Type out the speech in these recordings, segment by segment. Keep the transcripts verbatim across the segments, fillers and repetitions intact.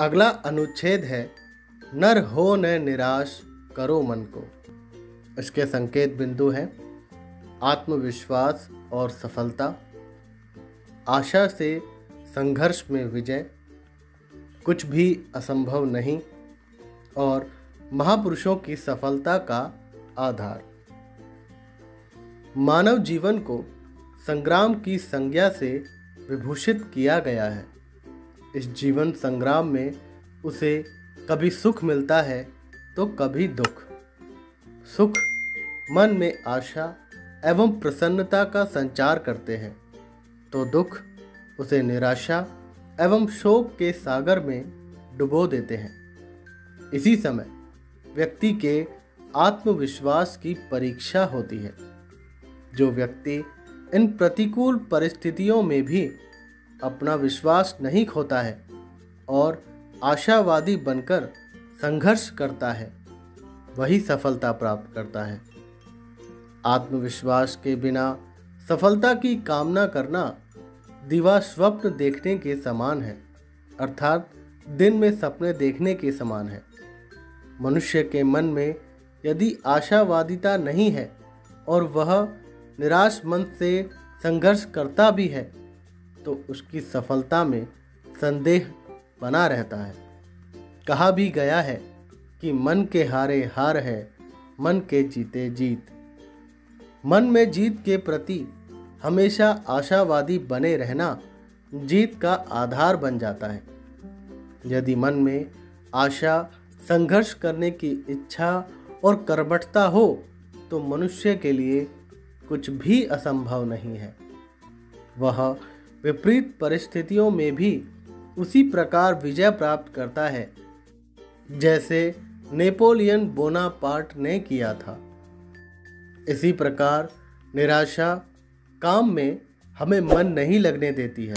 अगला अनुच्छेद है नर हो न निराश करो मन को। इसके संकेत बिंदु हैं आत्मविश्वास और सफलता, आशा से संघर्ष में विजय, कुछ भी असंभव नहीं और महापुरुषों की सफलता का आधार। मानव जीवन को संग्राम की संज्ञा से विभूषित किया गया है। इस जीवन संग्राम में उसे कभी सुख मिलता है तो कभी दुख। सुख मन में आशा एवं प्रसन्नता का संचार करते हैं तो दुख उसे निराशा एवं शोक के सागर में डुबो देते हैं। इसी समय व्यक्ति के आत्मविश्वास की परीक्षा होती है। जो व्यक्ति इन प्रतिकूल परिस्थितियों में भी अपना विश्वास नहीं खोता है और आशावादी बनकर संघर्ष करता है वही सफलता प्राप्त करता है। आत्मविश्वास के बिना सफलता की कामना करना दीवा स्वप्न देखने के समान है, अर्थात दिन में सपने देखने के समान है। मनुष्य के मन में यदि आशावादिता नहीं है और वह निराश मन से संघर्ष करता भी है तो उसकी सफलता में संदेह बना रहता है। कहा भी गया है कि मन के हारे हार है, मन के जीते जीत। मन में जीत के प्रति हमेशा आशावादी बने रहना जीत का आधार बन जाता है। यदि मन में आशा, संघर्ष करने की इच्छा और कर्मठता हो तो मनुष्य के लिए कुछ भी असंभव नहीं है। वह विपरीत परिस्थितियों में भी उसी प्रकार विजय प्राप्त करता है जैसे नेपोलियन बोनापार्ट ने किया था। इसी प्रकार निराशा काम में हमें मन नहीं लगने देती है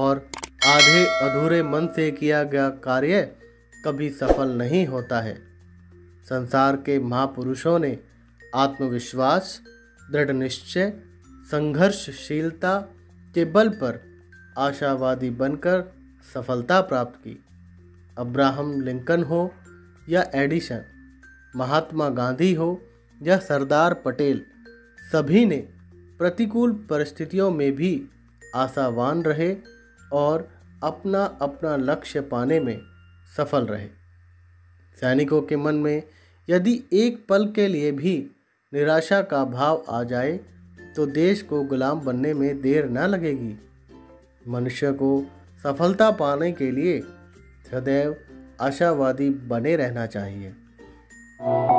और आधे अधूरे मन से किया गया कार्य कभी सफल नहीं होता है। संसार के महापुरुषों ने आत्मविश्वास, दृढ़ निश्चय, संघर्षशीलता के बल पर आशावादी बनकर सफलता प्राप्त की। अब्राहम लिंकन हो या एडिशन, महात्मा गांधी हो या सरदार पटेल, सभी ने प्रतिकूल परिस्थितियों में भी आशावान रहे और अपना अपना लक्ष्य पाने में सफल रहे। सैनिकों के मन में यदि एक पल के लिए भी निराशा का भाव आ जाए तो देश को गुलाम बनने में देर न लगेगी। मनुष्य को सफलता पाने के लिए सदैव आशावादी बने रहना चाहिए।